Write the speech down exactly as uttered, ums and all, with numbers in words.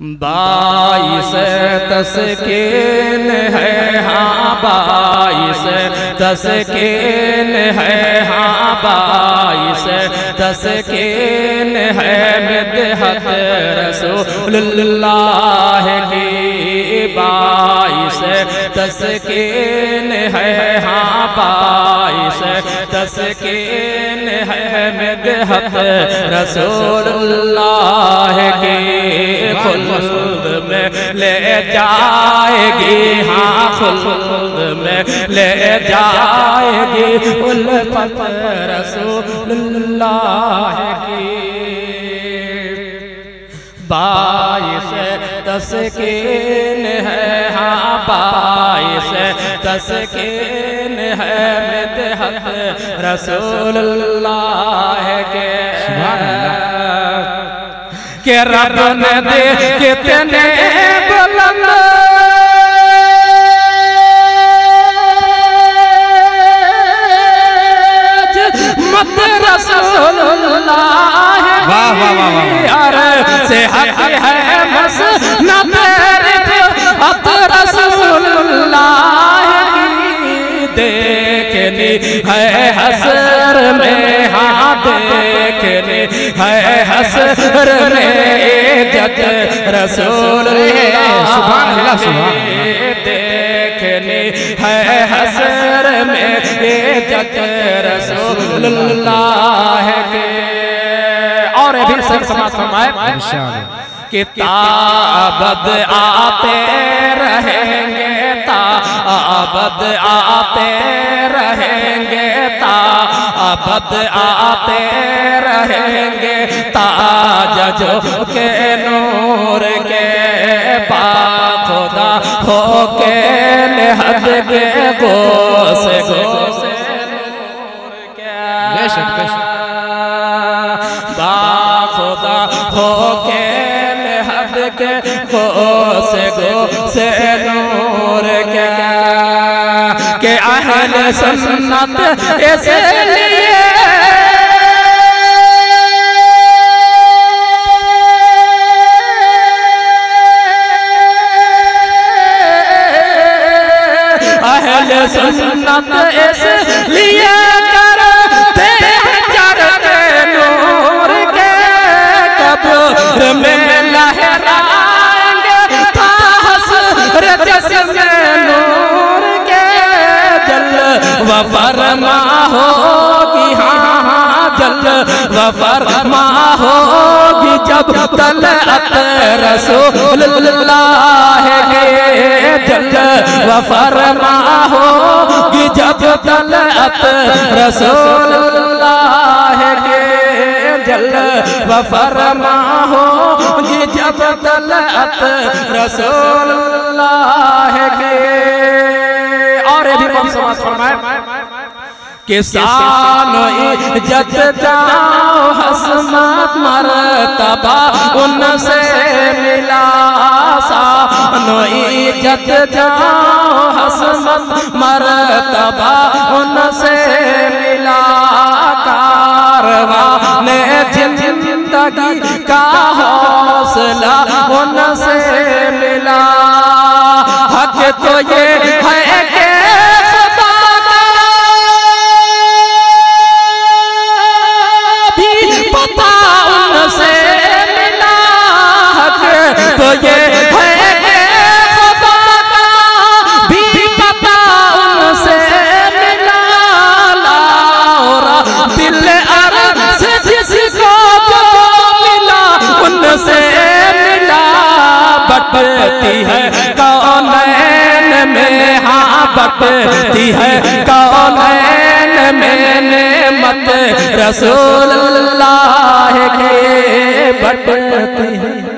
बाईस तस्कीन है हाँ बाईस तस्कीन है हाँ बाईस तस्कीन है मिदहत रसूलुल्लाह की बाईस तस्कीन है हाँ बाईस तस्कीन है मिदहत रसूलुल्लाह की खुल्द में ले जाएगी हाँ खुल्द में ले जाएगी उल्फत रसूलुल्लाह की। बाईस तस्कीन है हाँ बाईस तस्कीन है मिदहत रसूलुल्लाह के के रब ने दे कितने बुलंद मत रसूलुल्लाह वाह वाह वाह अरे से हक है बस न तेरे अत रसूलुल्लाह की देखनी है हसर में हाँ देखनी है हसर में इज्जत रसूलुल्लाह सुभान अल्लाह सुभान देखनी है हसर में इज्जत रसूलुल्लाह के। और भी सब समाज समाए कि ताबद आते रहेंगे ताबद आते रहेंगे ताबद आते रहेंगे ताज जो के नूर के पाखुदा हो के निहत के गोस गोस नूर के बेशक बेशक पाखुदा हो के निहत के गोस गोस नूर के के अहले सुन्नत इसलिए सुन्नत इसलिए करते चढ़ते नूर के कब्र में लहराएंगे था हसरत से नूर के जलवा फरमा होगी हाँ जलवा फरमा होगी जब तलअत रसूलुल्लाह के जलवा फरमा होगी जब तलअत रसूलुल्लाह के जलवा फरमा होगी जब तलअत रसूलुल्लाह के। और ये भी समाज फरमाए किसान इज्जत जाओ हसमत मरतबा उनसे मिला इज्जत जाओ हसमत मरतबा उनसे मिला कारवा ने जिंदगी का हौसला उनसे मिला हक तो ये है के खुदा भी पता उनसे मिला हक तो ये से मिला बटती है कौनैन में हाँ बटती है कौनैन में नेमत रसूलुल्लाह के बटती है